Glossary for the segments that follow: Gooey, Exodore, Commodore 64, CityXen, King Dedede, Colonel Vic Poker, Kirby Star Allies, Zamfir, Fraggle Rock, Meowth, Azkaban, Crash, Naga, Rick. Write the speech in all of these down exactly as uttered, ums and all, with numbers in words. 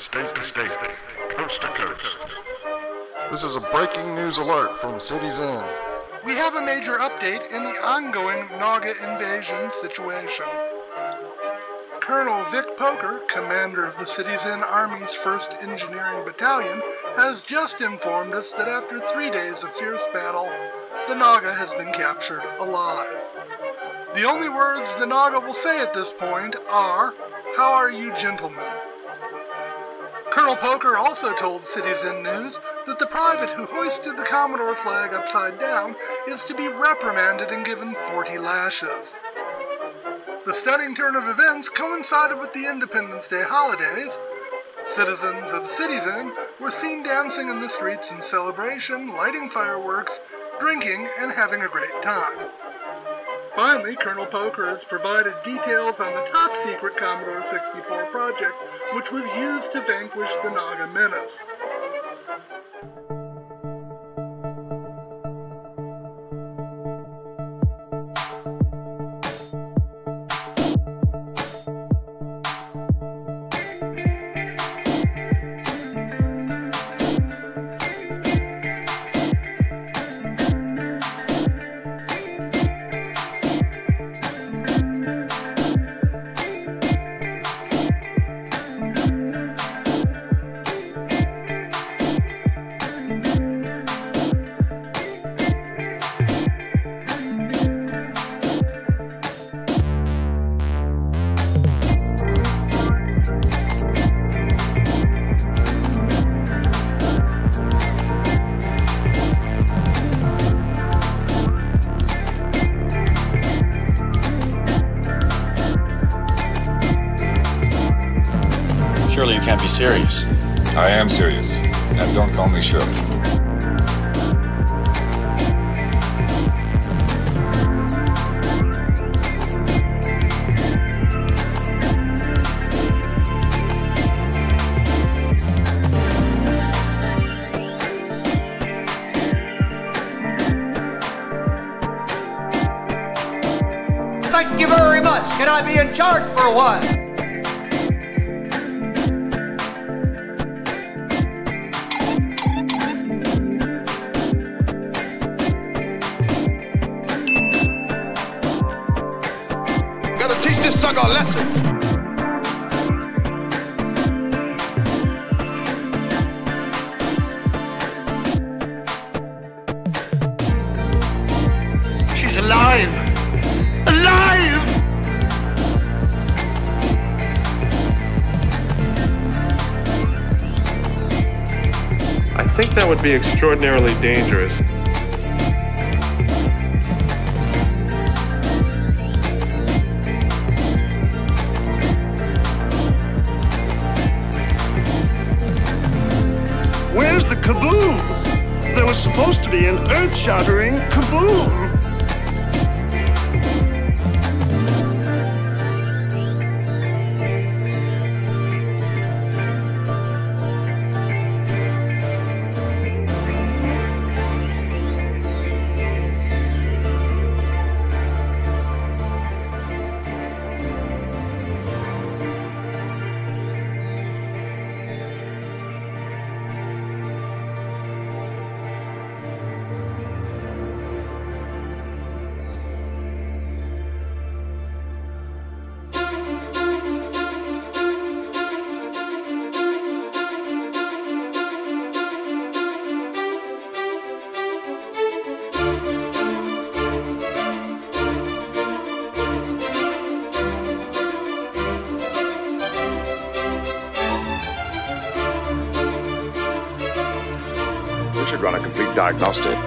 state to state, coast to coast. This is a breaking news alert from CityXen. We have a major update in the ongoing Naga invasion situation. Colonel Vic Poker, commander of the CityXen Army's first Engineering Battalion, has just informed us that after three days of fierce battle, the Naga has been captured alive. The only words the Naga will say at this point are, "How are you, gentlemen?" Colonel Poker also told CityXen News that the private who hoisted the Commodore flag upside down is to be reprimanded and given forty lashes. The stunning turn of events coincided with the Independence Day holidays. Citizens of CityXen were seen dancing in the streets in celebration, lighting fireworks, drinking, and having a great time. Finally, Colonel Poker has provided details on the top-secret Commodore sixty-four project, which was used to vanquish the Naga menace. Surely you can't be serious. I am serious. Now don't call me Shirley. Thank you very much. Can I be in charge for one? Gotta teach this sucker a lesson. She's alive! Alive! I think that would be extraordinarily dangerous. Where's the kaboom? There was supposed to be an earth-shattering kaboom! Should run a complete diagnostic.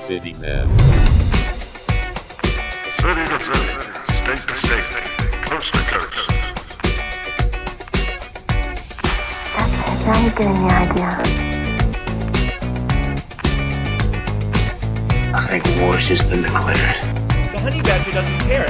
CityXen. City to city, state to state, coast to coast. Now you're getting the idea. I think worse is than the glitter. The honey badger doesn't care.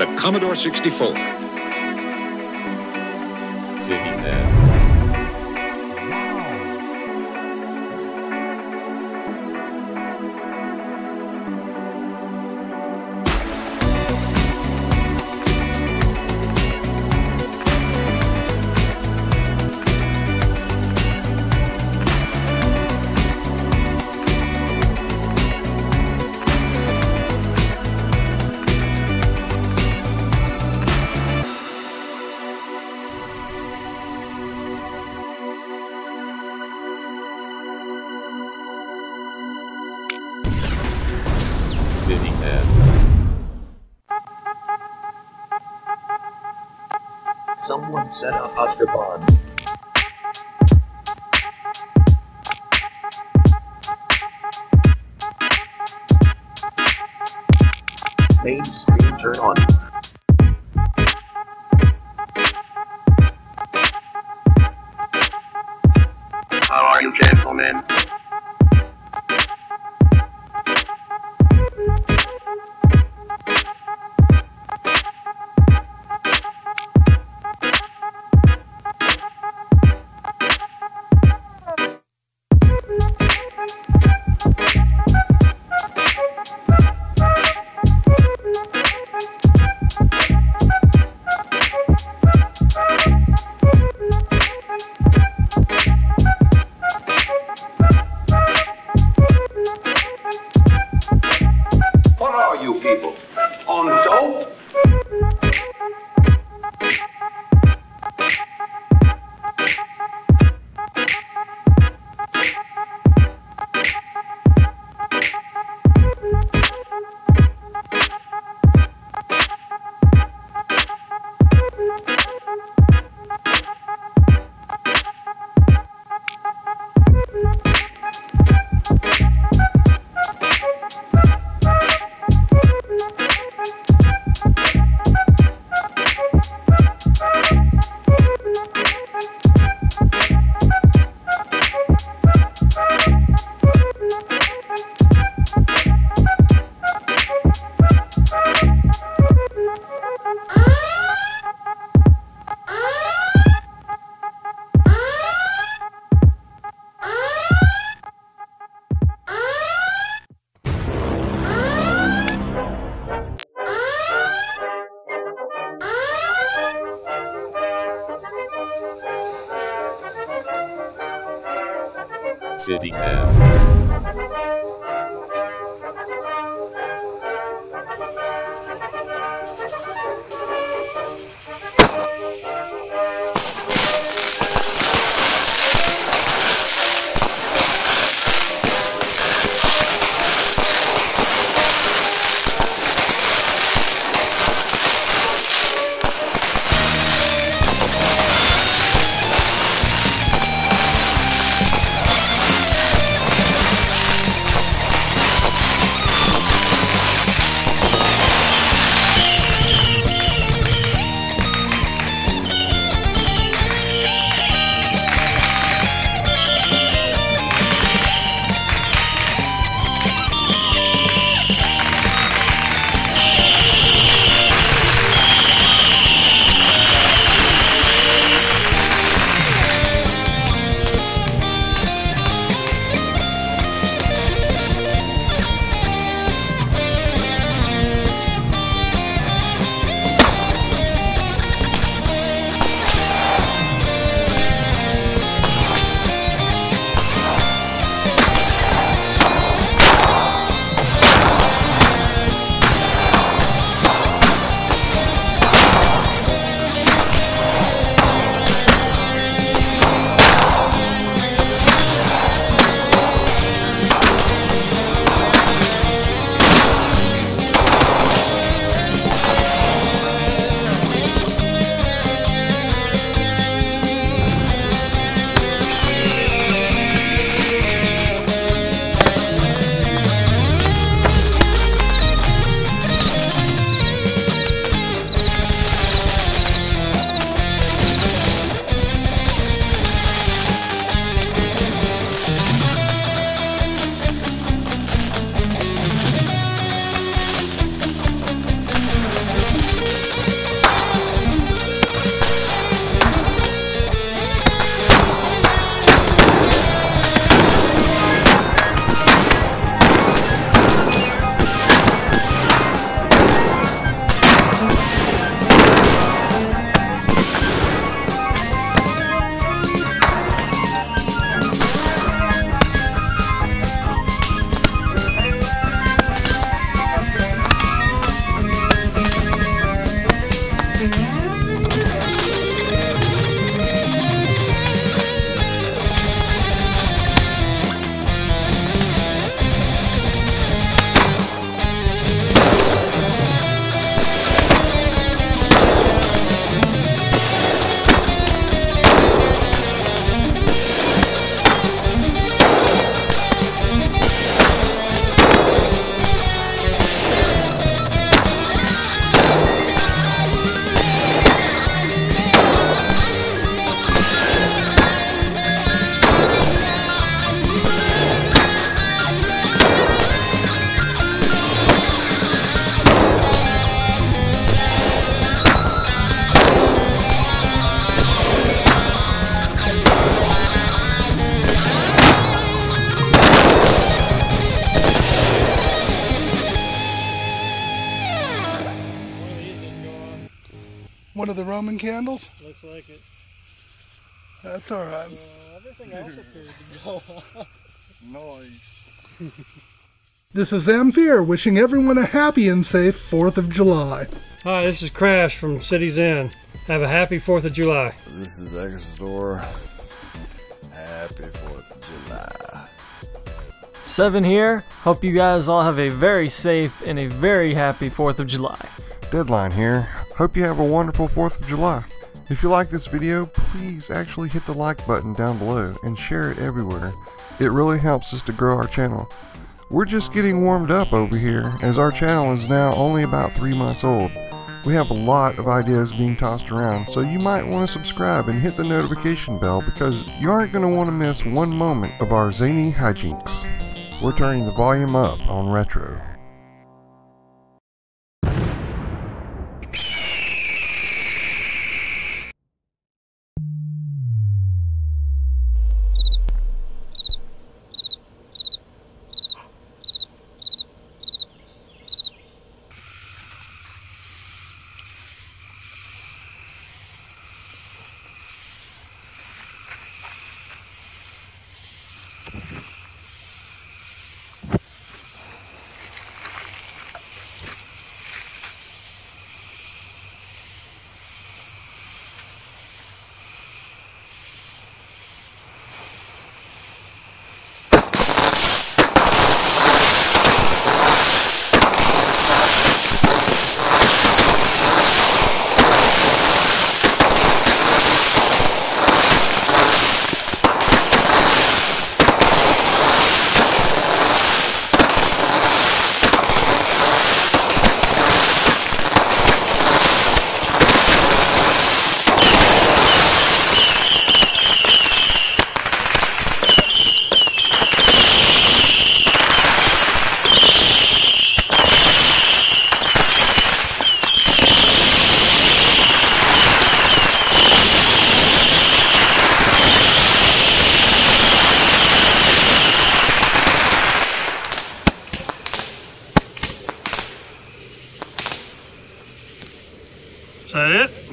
the Commodore sixty-four. CityXen. Someone set up Azkaban. Main screen turn on. How are you, gentlemen? CityXen. One of the Roman candles? Looks like it. That's all right. Uh, everything else appeared to go off. Nice. This is Zamfir wishing everyone a happy and safe fourth of July. Hi, this is Crash from CityXen. Have a happy fourth of July. This is Exodore. Happy fourth of July. Seven here. Hope you guys all have a very safe and a very happy fourth of July. Deadline here. Hope you have a wonderful fourth of July. If you like this video, please actually hit the like button down below and share it everywhere. It really helps us to grow our channel. We're just getting warmed up over here, as our channel is now only about three months old. We have a lot of ideas being tossed around, so you might want to subscribe and hit the notification bell, because you aren't going to want to miss one moment of our zany hijinks. We're turning the volume up on retro. Is that it?